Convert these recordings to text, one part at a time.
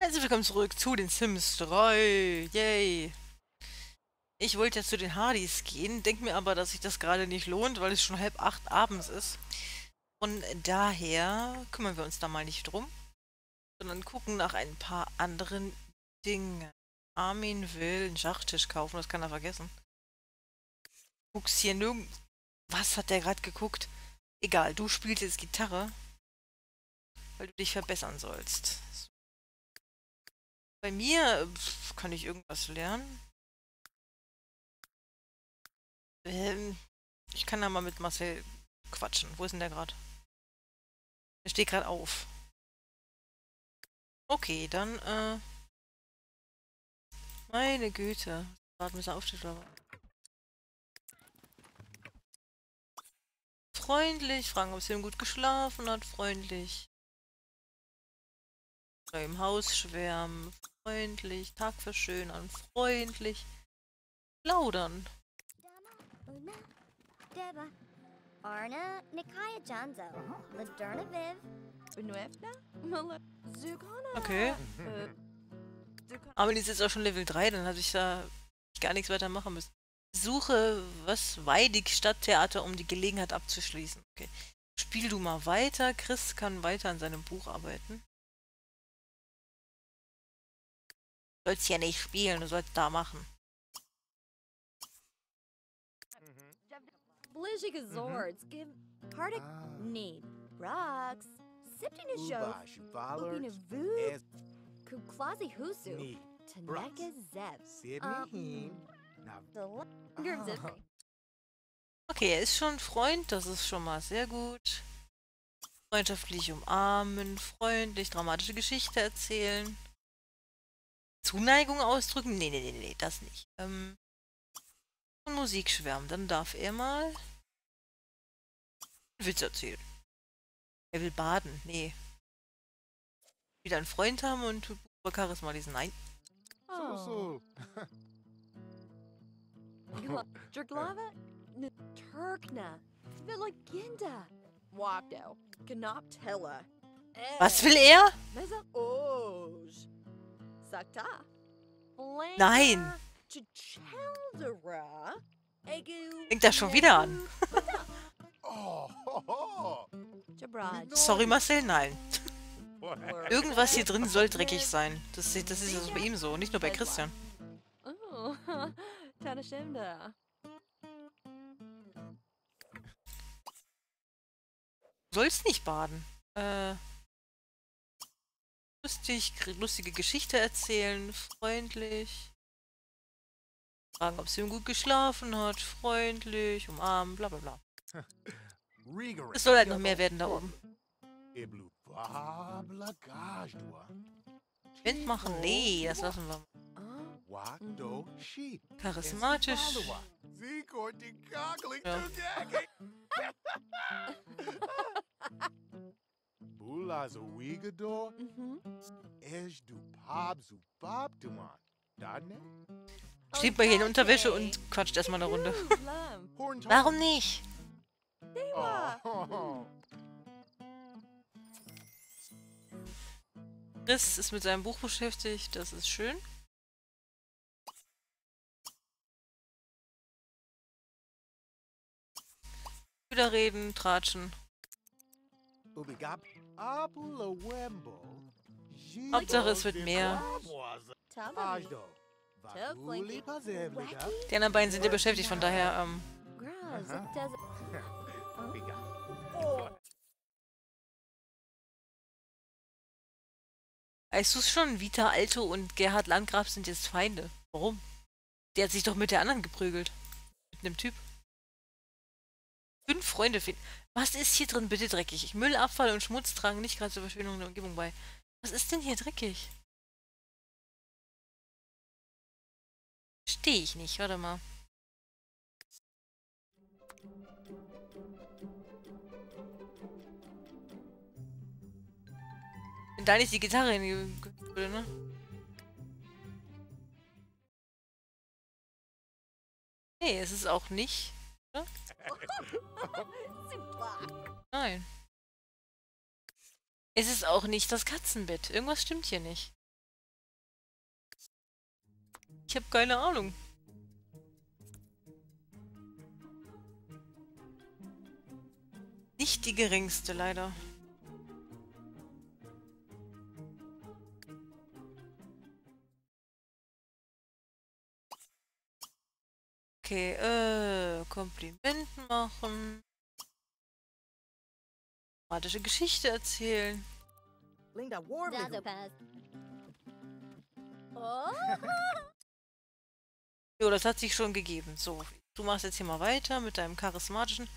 Herzlich willkommen zurück zu den Sims 3. Yay! Ich wollte jetzt zu den Hardys gehen, denke mir aber, dass sich das gerade nicht lohnt, weil es schon 7:30 abends ist. Von daher kümmern wir uns da mal nicht drum, sondern gucken nach ein paar anderen Dingen. Armin will einen Schachtisch kaufen, das kann er vergessen. Guckst hier nirgends. Was hat der gerade geguckt? Egal, du spielst jetzt Gitarre, weil du dich verbessern sollst. Bei mir kann ich irgendwas lernen. Ich kann da mal mit Marcel quatschen. Wo ist denn der gerade? Der steht gerade auf. Okay, dann, meine Güte. Warten, bis er aufsteht, oder was? Freundlich. Fragen, ob sie ihm gut geschlafen hat. Freundlich. Im Haus schwärmen, freundlich, Tag verschönern, freundlich, plaudern. Okay. Aber die ist jetzt auch schon Level 3, dann hatte ich da gar nichts weiter machen müssen. Suche was Weidig Stadttheater, um die Gelegenheit abzuschließen. Okay. Spiel du mal weiter. Chris kann weiter an seinem Buch arbeiten. Du sollst ja nicht spielen, du sollst da machen. Okay, er ist schon Freund, das ist schon mal sehr gut. Freundschaftlich umarmen, freundlich, dramatische Geschichte erzählen. Zuneigung ausdrücken? Nee, nee, nee, nee, das nicht. Von Musik schwärmen. Dann darf er mal einen Witz erzählen. Er will baden. Nee. Wieder einen Freund haben und über Charisma lesen. Nein. Oh. Was will er? Nein! Fängt das schon wieder an? Sorry Marcel, nein. Irgendwas hier drin soll dreckig sein. Das ist also bei ihm so, nicht nur bei Christian. Du sollst nicht baden. Lustige Geschichte erzählen, freundlich. Fragen, ob sie ihm gut geschlafen hat, freundlich, umarmen, bla bla bla. Es soll halt noch mehr werden da oben. Wind machen? Nee, das lassen wir mal. Charismatisch. Ja. Steht bei hier in Unterwäsche und quatscht erstmal eine Runde. Warum nicht? Chris ist mit seinem Buch beschäftigt, das ist schön. Wieder reden, tratschen. Hauptsache es wird mehr. Die anderen beiden sind ja beschäftigt, von daher, Weißt du es schon? Vita Alto und Gerhard Landgrab sind jetzt Feinde. Warum? Der hat sich doch mit der anderen geprügelt. Mit einem Typ. 5 Freunde finden. Was ist hier drin bitte dreckig? Müllabfall und Schmutz tragen nicht gerade zur Verschönerung der Umgebung bei. Was ist denn hier dreckig? Verstehe ich nicht, warte mal. Wenn da nicht die Gitarre hingehört würde, ne? Nee, es ist auch nicht, oder? Nein. Es ist auch nicht das Katzenbett. Irgendwas stimmt hier nicht. Ich habe keine Ahnung. Nicht die geringste, leider. Okay, Kompliment machen. Dramatische Geschichte erzählen. Jo, das hat sich schon gegeben. So, du machst jetzt hier mal weiter mit deinem charismatischen.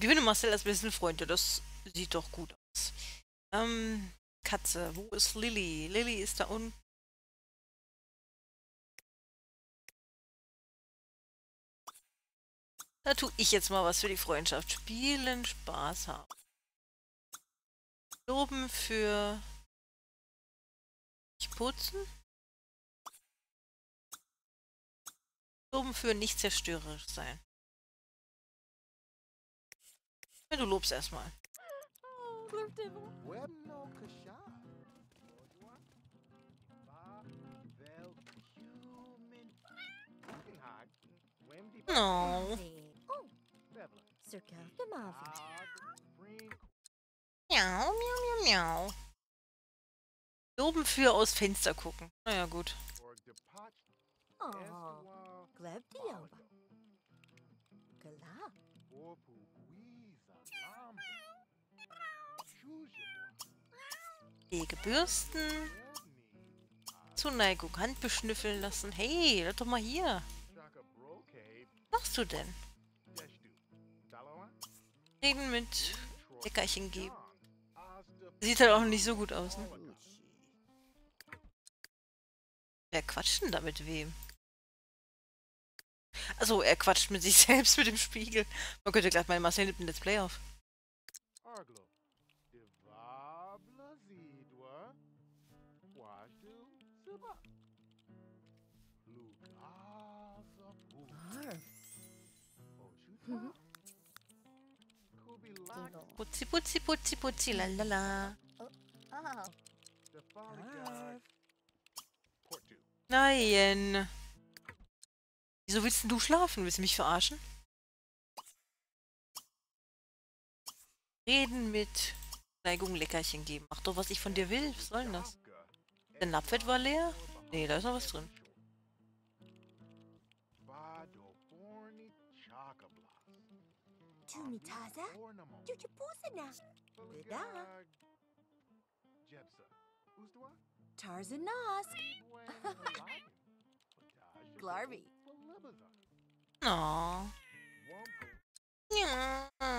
Gewinne Marcel als besten Freund. Ja, das sieht doch gut aus. Katze, wo ist Lilly? Lilly ist da unten. Da tue ich jetzt mal was für die Freundschaft. Spielen, Spaß haben. Loben für... Nicht putzen? Loben für nicht zerstörerisch sein. Du lobst erstmal. No. Miau, miau, miau, miau. Loben für aus Fenster gucken. Naja, gut. Lege Bürsten. Zuneigung, Hand beschnüffeln lassen. Hey, das doch mal hier. Was machst du denn? Reden mit Leckerchen geben. Sieht halt auch nicht so gut aus, ne? Wer quatscht denn da mit wem? Also er quatscht mit sich selbst mit dem Spiegel. Man könnte gleich mal Marcel nimmt ein Let's Play auf. Putzi, putzi, putzi, putzi, lalala. Nein. Wieso willst denn du schlafen? Willst du mich verarschen? Reden mit Neigung, Leckerchen geben. Mach doch, was ich von dir will. Was soll denn das? Der Napfett war leer? Nee, da ist noch was drin. Oh. Ja,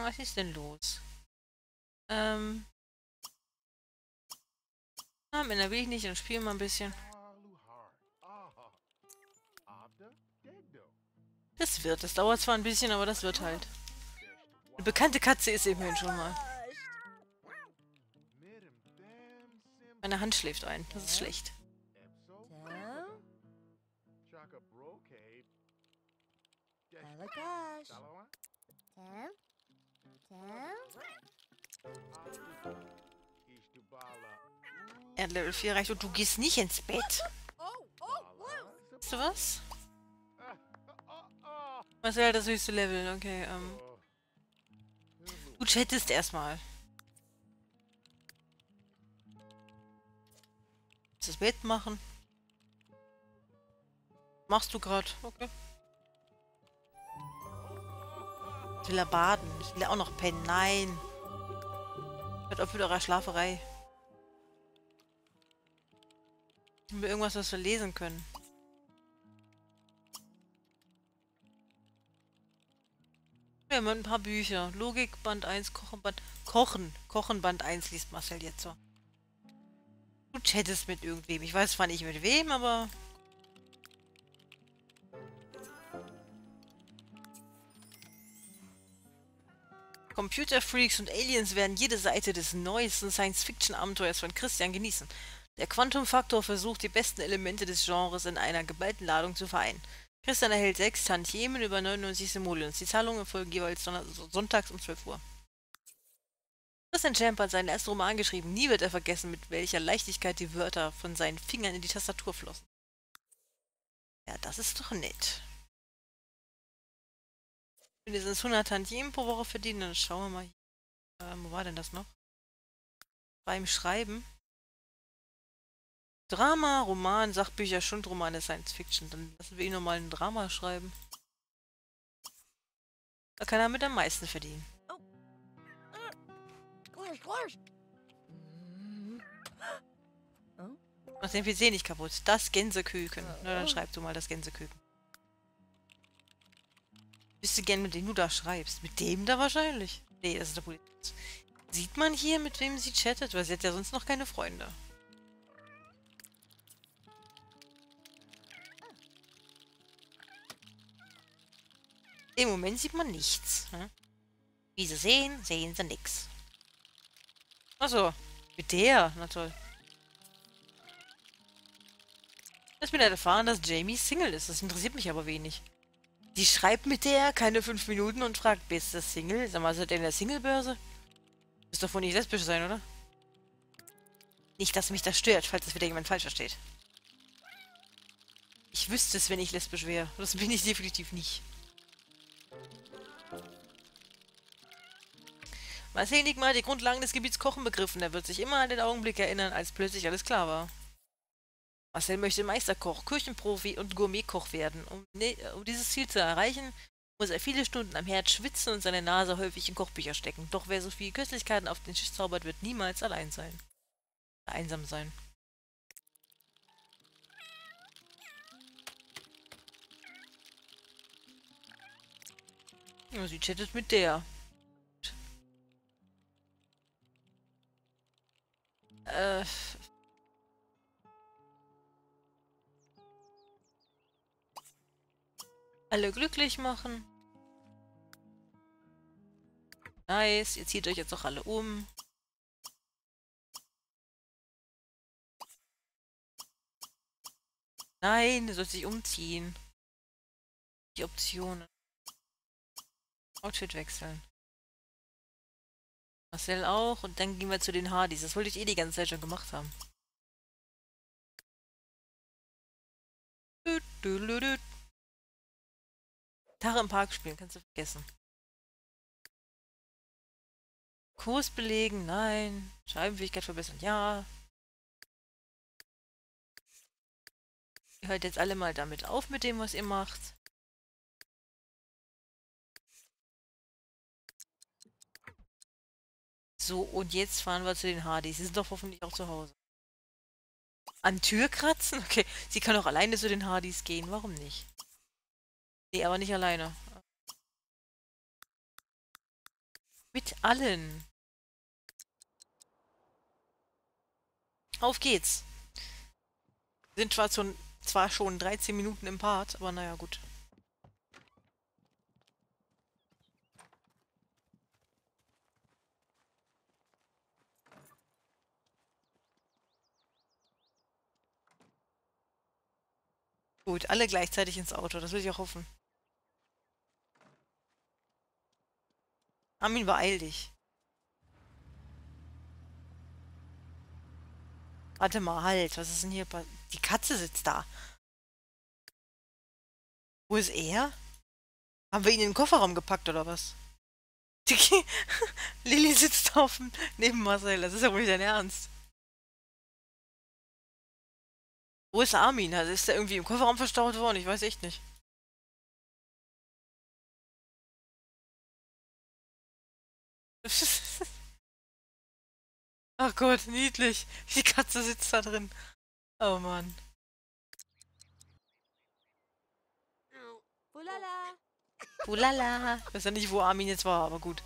was ist denn los? Männer will ich nicht, dann spielen wir ein bisschen. Das wird, das dauert zwar ein bisschen, aber das wird halt. Eine bekannte Katze ist immerhin schon mal. Meine Hand schläft ein, das ist schlecht. Er hat Level 4 erreicht und du gehst nicht ins Bett. Weißt du was? Marcel hat das höchste Level, okay. Du chattest erstmal. Das Bett machen. Machst du gerade, okay. Ich will ja baden. Ich will ja auch noch pennen. Nein. Hört auf mit eurer Schlaferei. Ich will irgendwas, was wir lesen können. Ja, mal ein paar Bücher. Logik Band 1, Kochenband... Kochen Band 1 liest Marcel jetzt so. Du chattest mit irgendwem. Ich weiß zwar nicht mit wem, aber... Computerfreaks und Aliens werden jede Seite des neuesten Science-Fiction-Abenteuers von Christian genießen. Der Quantum-Faktor versucht, die besten Elemente des Genres in einer geballten Ladung zu vereinen. Christian erhält 6 Tantiemen über 99 Simoleons. Die Zahlungen erfolgen jeweils sonntags um 12 Uhr. Christian Champ hat seinen ersten Roman geschrieben. Nie wird er vergessen, mit welcher Leichtigkeit die Wörter von seinen Fingern in die Tastatur flossen. Ja, das ist doch nett. Mindestens 100 Tantiemen pro Woche verdienen. Dann schauen wir mal hier. Wo war denn das noch? Beim Schreiben. Drama, Roman, Sachbücher, Schundromane, Science Fiction. Dann lassen wir ihn nochmal ein Drama schreiben. Da kann er mit am meisten verdienen. Mach den PC nicht kaputt. Das Gänseküken. Na, dann schreib du mal das Gänseküken. Bist du gern, mit dem du da schreibst? Mit dem da wahrscheinlich? Nee, das ist der Polizist. Sieht man hier, mit wem sie chattet? Weil sie hat ja sonst noch keine Freunde. Im Moment sieht man nichts. Hm? Wie sie sehen, sehen sie nichts. Achso, mit der? Na toll. Ich bin halt erfahren, dass Jamie Single ist. Das interessiert mich aber wenig. Die schreibt mit der keine 5 Minuten und fragt, bist du Single? Sag mal, ist das denn in der Single-Börse? Du wirst doch wohl nicht lesbisch sein, oder? Nicht, dass mich das stört, falls das wieder jemand falsch versteht. Ich wüsste es, wenn ich lesbisch wäre. Das bin ich definitiv nicht. Marcel Enigma hat die Grundlagen des Gebiets Kochen begriffen. Er wird sich immer an den Augenblick erinnern, als plötzlich alles klar war. Marcel möchte Meisterkoch, Küchenprofi und Gourmetkoch werden. Um dieses Ziel zu erreichen, muss er viele Stunden am Herd schwitzen und seine Nase häufig in Kochbücher stecken. Doch wer so viele Köstlichkeiten auf den Tisch zaubert, wird niemals einsam sein. Ja, sie chattet mit der. Alle glücklich machen. Nice, ihr zieht euch jetzt doch alle um. Nein, ihr sollt sich umziehen. Die Optionen. Outfit wechseln. Marcel auch. Und dann gehen wir zu den Hardys. Das wollte ich eh die ganze Zeit schon gemacht haben. Gitarre im Park spielen, kannst du vergessen. Kurs belegen, nein. Scheibenfähigkeit verbessern, ja. Ihr hört jetzt alle mal damit auf, mit dem, was ihr macht. So, und jetzt fahren wir zu den Hardys. Sie sind doch hoffentlich auch zu Hause. An Tür kratzen? Okay, sie kann auch alleine zu den Hardys gehen. Warum nicht? Nee, aber nicht alleine. Mit allen. Auf geht's. Wir sind zwar schon 13 Minuten im Part, aber naja, gut. Gut, alle gleichzeitig ins Auto, das will ich auch hoffen. Armin, beeil dich. Warte mal, halt, was ist denn hier passiert? Die Katze sitzt da. Wo ist er? Haben wir ihn in den Kofferraum gepackt, oder was? Lilly sitzt neben Marcel, das ist ja wohl nicht dein Ernst. Wo ist Armin? Also ist er irgendwie im Kofferraum verstaut worden? Ich weiß echt nicht. Ach Gott, niedlich. Die Katze sitzt da drin. Oh Mann. Ulala. Ulala. Ich weiß ja nicht, wo Armin jetzt war, aber gut.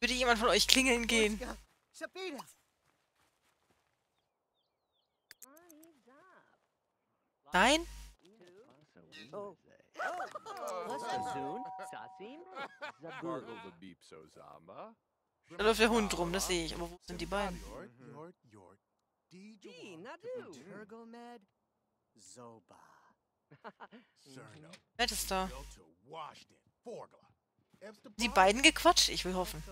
Würde jemand von euch klingeln gehen? Nein? Da läuft der Hund rum, das sehe ich. Aber wo sind die beiden? Wer ist da? Die beiden gequatscht? Ich will hoffen.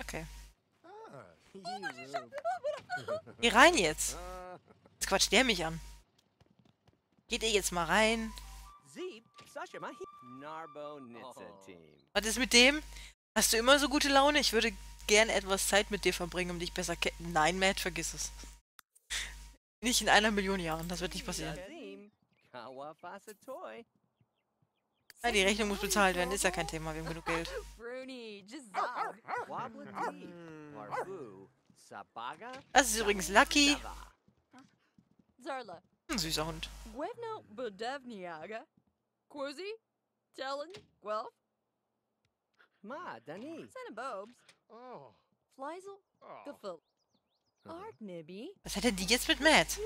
Okay. Geh rein jetzt. Jetzt quatscht der mich an. Geht ihr jetzt mal rein? Was ist mit dem? Hast du immer so gute Laune? Ich würde gern etwas Zeit mit dir verbringen, um dich besser kennen. Nein, Matt, vergiss es. Nicht in 1 Million Jahren, das wird nicht passieren. Ja, die Rechnung muss bezahlt werden, ist ja kein Thema, wir haben genug Geld. Das ist übrigens Lucky. Ein süßer Hund. Was hat denn die jetzt mit Matt?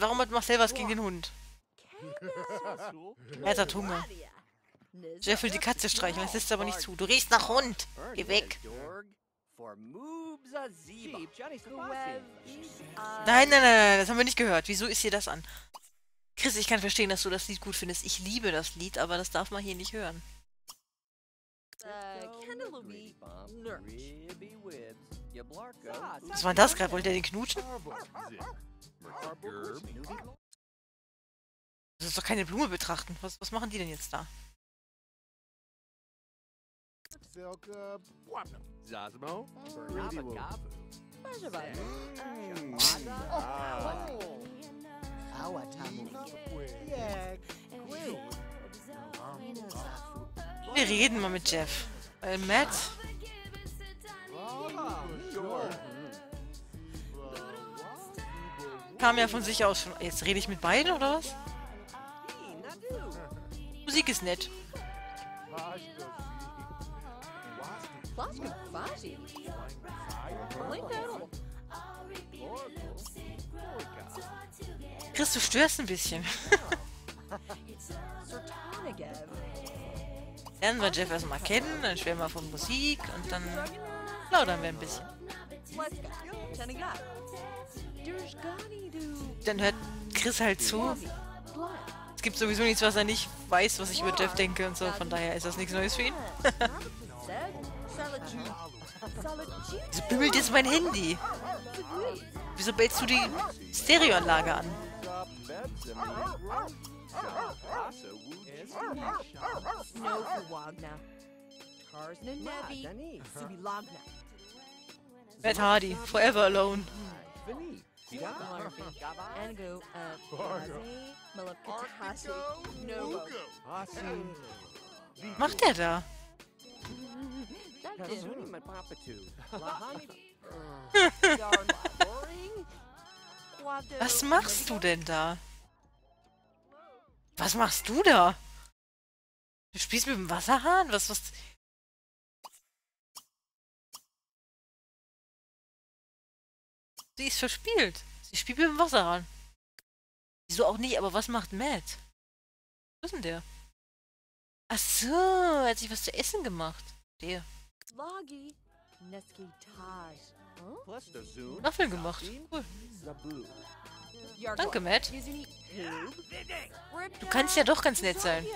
Warum hat Marcel was gegen den Hund? Matt hat Hunger. Jeff will die Katze streicheln, das lässt aber nicht zu. Du riechst nach Hund! Geh weg! Nein, nein, nein, nein, das haben wir nicht gehört. Wieso ist hier das an? Chris, ich kann verstehen, dass du das Lied gut findest. Ich liebe das Lied, aber das darf man hier nicht hören. Was war das gerade? Wollte er den knutschen? Das ist doch keine Blume betrachten. Was machen die denn jetzt da? Wir reden mal mit Jeff. Matt? Kam ja von sich aus schon. Jetzt rede ich mit beiden, oder was? Musik ist nett. Chris, du störst ein bisschen. Lernen wir Jeff erstmal kennen, dann spielen wir von Musik und dann plaudern wir ein bisschen. Dann hört Chris halt zu. Es gibt sowieso nichts, was er nicht weiß, was ich über Jeff denke und so, von daher ist das nichts Neues für ihn. Wieso bimmelt jetzt mein Handy? Wieso bellst du die Stereoanlage an? Matt Hardy, forever alone. Was macht der da? Was machst du denn da? Was machst du da? Du spielst mit dem Wasserhahn? Was? Sie ist verspielt. Sie spielt mit dem Wasserhahn. Wieso auch nicht, aber was macht Matt? Wo ist denn der? Ach so, er hat sich was zu essen gemacht. Der. Waffeln gemacht. Cool. Danke, Matt. Du kannst ja doch ganz nett sein.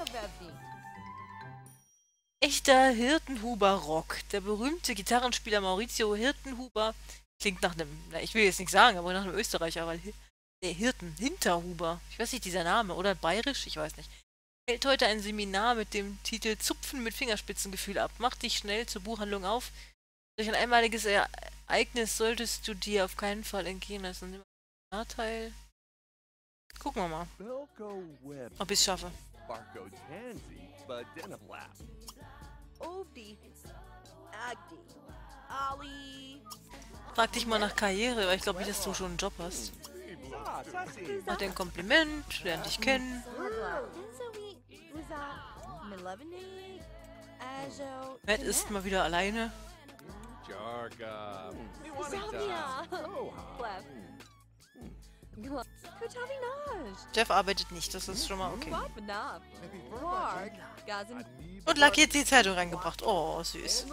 Echter Hirtenhuber-Rock. Der berühmte Gitarrenspieler Maurizio Hirtenhuber klingt nach einem, ich will jetzt nicht sagen, aber nach einem Österreicher, weil der Hinterhuber, ich weiß nicht, dieser Name, oder bayerisch, ich weiß nicht, hält heute ein Seminar mit dem Titel Zupfen mit Fingerspitzengefühl ab. Mach dich schnell zur Buchhandlung auf. Durch ein einmaliges Ereignis solltest du dir auf keinen Fall entgehen lassen. Teil. Gucken wir mal, ob ich es schaffe. Frag dich mal nach Karriere, weil ich glaube nicht, dass du schon einen Job hast. Mach dir ein Kompliment, lerne dich kennen. Matt ist mal wieder alleine. Jeff arbeitet nicht, das ist schon mal okay. Und Lucky hat die Zeitung reingebracht. Oh, süß.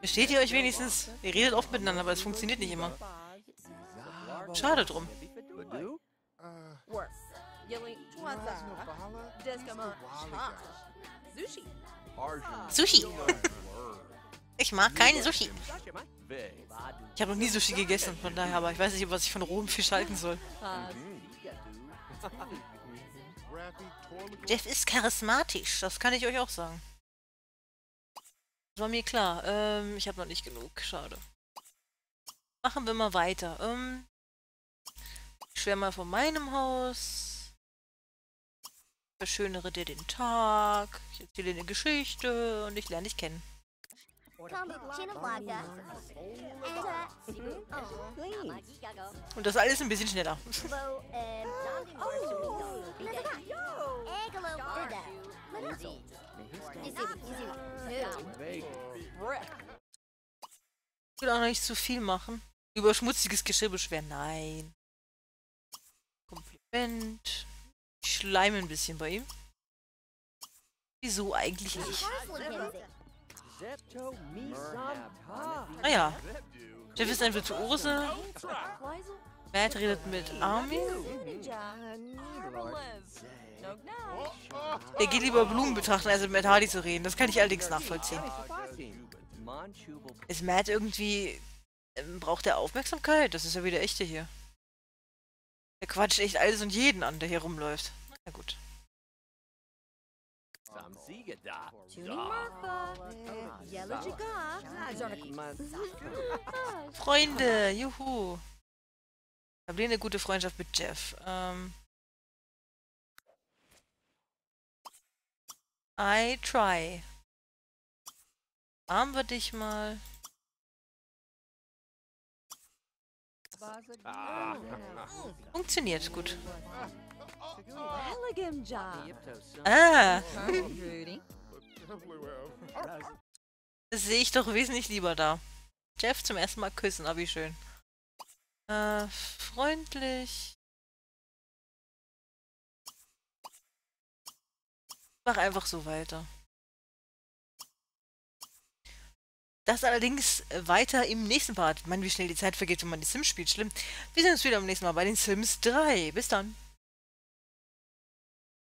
Versteht ihr euch wenigstens? Ihr redet oft miteinander, aber es funktioniert nicht immer. Schade drum. yelling Twaza, Descama, Sushi. Sushi. Ich mag keinen Sushi. Ich habe noch nie Sushi gegessen, von daher, aber ich weiß nicht, was ich von rohem Fisch halten soll. Jeff ist charismatisch, das kann ich euch auch sagen. Das war mir klar. Ich habe noch nicht genug, schade. Machen wir mal weiter. Ich schwär mal von meinem Haus. Verschönere dir den Tag. Ich erzähle dir eine Geschichte und ich lerne dich kennen. Und das alles ein bisschen schneller. Ich will auch noch nicht zu viel machen. Über schmutziges Geschirr beschweren. Nein. Kompliment. Ich schleime ein bisschen bei ihm. Wieso eigentlich nicht? Naja. Jeff ist ein Virtuose. Matt redet mit Armin. Er geht lieber Blumen betrachten, als mit Hardy zu reden. Das kann ich allerdings nachvollziehen. Ist Matt irgendwie... braucht er Aufmerksamkeit? Das ist ja wieder echte hier. Der quatscht echt alles und jeden an, der hier rumläuft. Na gut. Freunde, juhu. Ich habe eine gute Freundschaft mit Jeff. I try. Armen wir dich mal. Funktioniert gut. Ah! Das sehe ich doch wesentlich lieber da. Jeff zum ersten Mal küssen, aber wie schön. Freundlich. Mach einfach so weiter. Das allerdings weiter im nächsten Part. Mann, wie schnell die Zeit vergeht, wenn man die Sims spielt. Schlimm. Wir sehen uns wieder am nächsten Mal bei den Sims 3. Bis dann.